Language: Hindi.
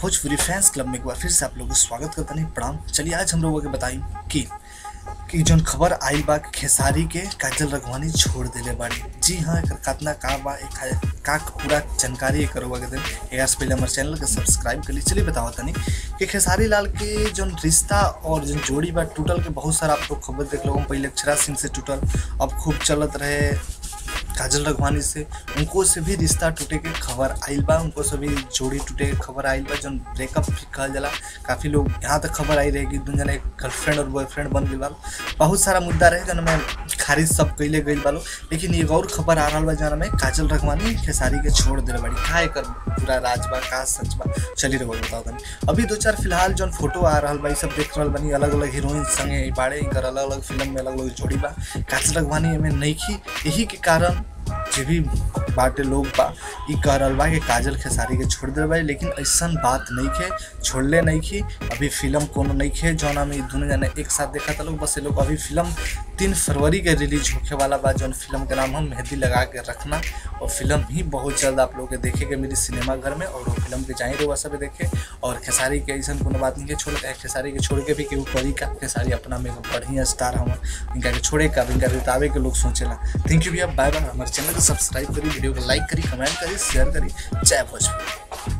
भोजपुरी फैंस क्लब में एक बार फिर से आप लोगों को स्वागत करते हैं, प्रणाम। चलिए आज हम लोगों के बताइए कि जो खबर आई बा खेसारी के काजल रघवानी छोड़ दिले बाड़ी। जी हाँ, एक कातना का बा एक का पूरा जानकारी एक दिन एक पहले हमारे चैनल के सब्सक्राइब कर ली। चलिए बताओ तनी कि खेसारी लाल के जो रिश्ता और जो जोड़ी बा टूटल के बहुत सारा आप लोग खबर देख लोगों। पहले अक्षरा सिंह से टूटल, अब खूब चलत रहे काजल रघवानी से, उनको से भी रिश्ता टूटे के खबर आइल बा, उनको से भी जोड़ी टूटे के खबर आइल बा, जो ब्रेकअप कहल जाला। काफ़ी लोग यहाँ तक खबर आई रहे कि दोनों जने गर्लफ्रेंड और बॉयफ्रेंड बन गई बा। बहुत सारा मुद्दा रहे जन में खारिज सब कैले गई बालो। लेकिन एक और खबर आ रहा बा जन में काजल रघवानी खेसारी के छोड़ दिले बाड़ी। का एक पूरा राज बा, का सच बा, चली रहो बताओ तनी। अभी दो चार फिलहाल जो फोटो आ रहा बा सब देख रहा बनी, अलग अलग हीरोइन संगे बाड़े, इनकर अलग अलग फिल्म में अलग अलग जोड़ी बा। काजल रघवानी में नहीं थी, यही के कारण जे भी बाटे लोग बा कह रहा बा कि काजल खेसारी के छोड़ दे भाई। लेकिन ऐसा बात नहीं है, छोड़ले नहीं की। अभी फिल्म कोनो नहीं है जौना में दोनों जने एक साथ देखा था लोग, बस ये लोग अभी फिल्म 3 फरवरी के रिलीज होके वाला बा। जौन फिल्म के नाम हम मेहंदी लगा के रखना, और फिल्म ही बहुत जल्द आप लोग के देखे के मिली सिनेमा घर में, और वो फिल्म के जाए रहे सब देखे। और खेसारी के ऐसा कोनो बात नहीं है छोड़ के, खेसारी के छोड़ के भी केहू पड़ी का खेसारी अपना में बढ़िया स्टार हम इनका के छोड़े का इनका रितावे के लोग सोचेला। थैंक यू भैया, बाय बाय। हमारे चैनल को सब्सक्राइब करी, वीडियो को लाइक करी, कमेंट करी, शेयर करी। जय भोजपुरी।